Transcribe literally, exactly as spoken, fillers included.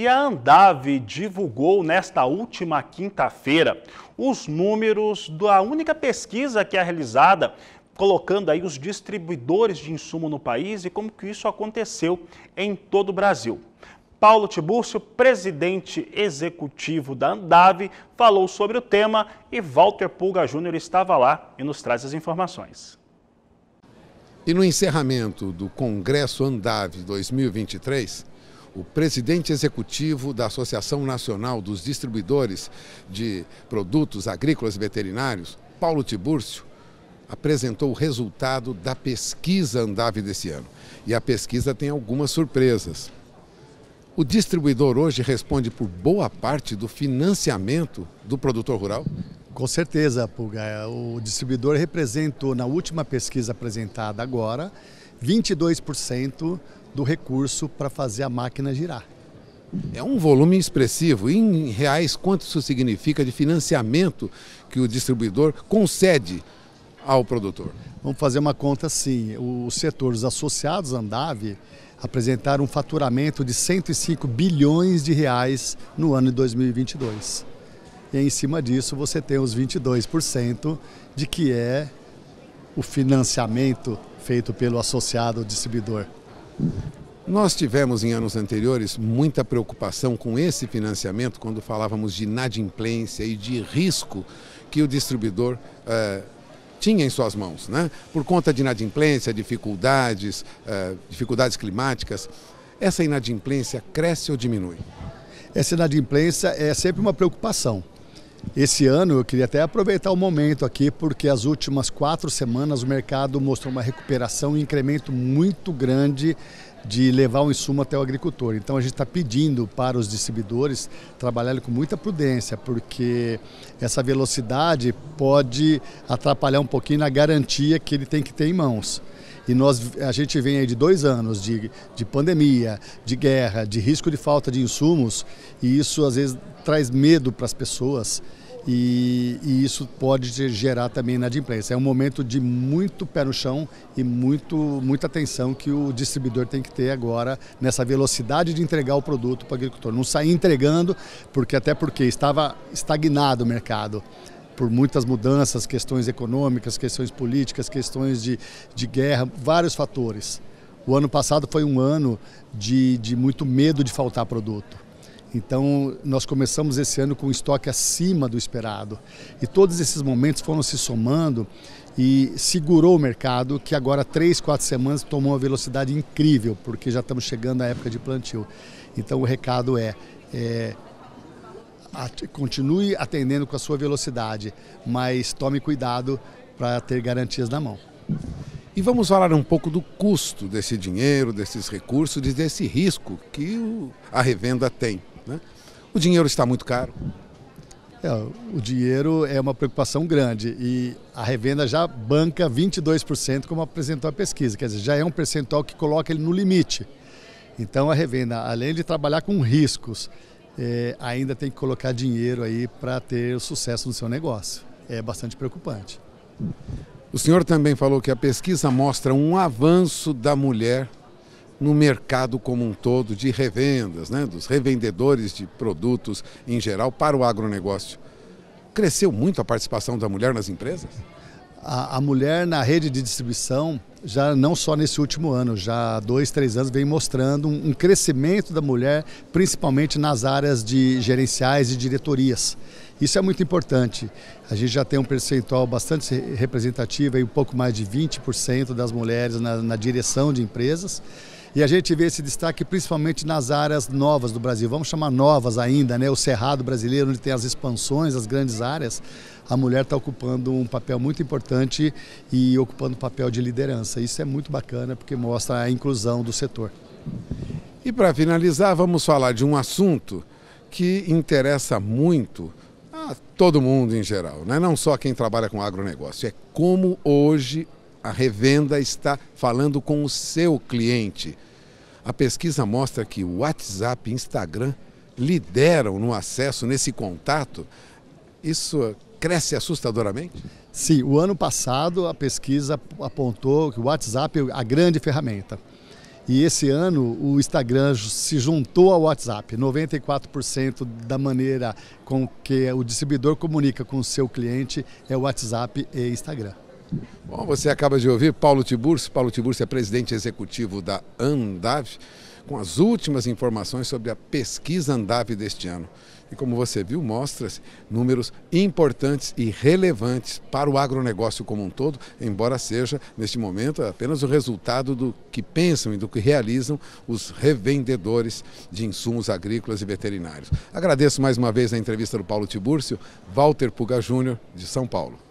E a Andave divulgou nesta última quinta-feira os números da única pesquisa que é realizada, colocando aí os distribuidores de insumo no país e como que isso aconteceu em todo o Brasil. Paulo Tibúrcio, presidente executivo da Andave, falou sobre o tema e Walter Pulga Júnior estava lá e nos traz as informações. E no encerramento do Congresso Andave dois mil e vinte e três, o presidente executivo da Associação Nacional dos Distribuidores de Produtos Agrícolas e Veterinários, Paulo Tibúrcio, apresentou o resultado da pesquisa Andave desse ano. E a pesquisa tem algumas surpresas. O distribuidor hoje responde por boa parte do financiamento do produtor rural? Com certeza, Pulga. O distribuidor representou, na última pesquisa apresentada agora, vinte e dois por cento do recurso para fazer a máquina girar. É um volume expressivo. Em reais, quanto isso significa de financiamento que o distribuidor concede ao produtor? Vamos fazer uma conta sim. Os setores associados à Andave apresentaram um faturamento de cento e cinco bilhões de reais no ano de dois mil e vinte e dois. E em cima disso você tem os vinte e dois por cento de que é o financiamento feito pelo associado ao distribuidor. Nós tivemos em anos anteriores muita preocupação com esse financiamento quando falávamos de inadimplência e de risco que o distribuidor eh, tinha em suas mãos, né? Por conta de inadimplência, dificuldades, uh, dificuldades climáticas. Essa inadimplência cresce ou diminui? Essa inadimplência é sempre uma preocupação. Esse ano eu queria até aproveitar o momento aqui, porque as últimas quatro semanas o mercado mostrou uma recuperação e um incremento muito grande de levar o insumo até o agricultor. Então a gente está pedindo para os distribuidores trabalharem com muita prudência, porque essa velocidade pode atrapalhar um pouquinho na garantia que ele tem que ter em mãos. E nós, a gente vem aí de dois anos de, de pandemia, de guerra, de risco de falta de insumos, e isso às vezes traz medo para as pessoas. E, e isso pode gerar também inadimplência. É um momento de muito pé no chão e muito, muita atenção que o distribuidor tem que ter agora nessa velocidade de entregar o produto para o agricultor. Não sair entregando, porque até porque estava estagnado o mercado por muitas mudanças, questões econômicas, questões políticas, questões de, de guerra, vários fatores. O ano passado foi um ano de, de muito medo de faltar produto. Então, nós começamos esse ano com um estoque acima do esperado. E todos esses momentos foram se somando e segurou o mercado, que agora, três, quatro semanas, tomou uma velocidade incrível, porque já estamos chegando à época de plantio. Então, o recado é, é continue atendendo com a sua velocidade, mas tome cuidado para ter garantias na mão. E vamos falar um pouco do custo desse dinheiro, desses recursos, desse risco que a revenda tem. O dinheiro está muito caro? É, o dinheiro é uma preocupação grande e a revenda já banca vinte e dois por cento, como apresentou a pesquisa, quer dizer, já é um percentual que coloca ele no limite. Então a revenda, além de trabalhar com riscos, é, ainda tem que colocar dinheiro aí para ter sucesso no seu negócio. É bastante preocupante. O senhor também falou que a pesquisa mostra um avanço da mulher no mercado como um todo de revendas, né, dos revendedores de produtos em geral para o agronegócio. Cresceu muito a participação da mulher nas empresas? A, a mulher na rede de distribuição, já não só nesse último ano, já há dois, três anos, vem mostrando um, um crescimento da mulher, principalmente nas áreas de gerenciais e diretorias. Isso é muito importante. A gente já tem um percentual bastante representativo, aí um pouco mais de vinte por cento das mulheres na, na direção de empresas. E a gente vê esse destaque principalmente nas áreas novas do Brasil, vamos chamar novas ainda, né? O Cerrado Brasileiro, onde tem as expansões, as grandes áreas, a mulher está ocupando um papel muito importante e ocupando um papel de liderança. Isso é muito bacana porque mostra a inclusão do setor. E para finalizar, vamos falar de um assunto que interessa muito a todo mundo em geral, né? Não só quem trabalha com agronegócio, é como hoje a revenda está falando com o seu cliente. A pesquisa mostra que o WhatsApp e Instagram lideram no acesso, nesse contato. Isso cresce assustadoramente? Sim, o ano passado a pesquisa apontou que o WhatsApp é a grande ferramenta. E esse ano o Instagram se juntou ao WhatsApp. noventa e quatro por cento da maneira com que o distribuidor comunica com o seu cliente é o WhatsApp e Instagram. Bom, você acaba de ouvir Paulo Tibúrcio. Paulo Tibúrcio é presidente executivo da Andav, com as últimas informações sobre a pesquisa Andav deste ano. E como você viu, mostra-se números importantes e relevantes para o agronegócio como um todo, embora seja, neste momento, apenas o resultado do que pensam e do que realizam os revendedores de insumos agrícolas e veterinários. Agradeço mais uma vez a entrevista do Paulo Tibúrcio, Walter Pulga Júnior, de São Paulo.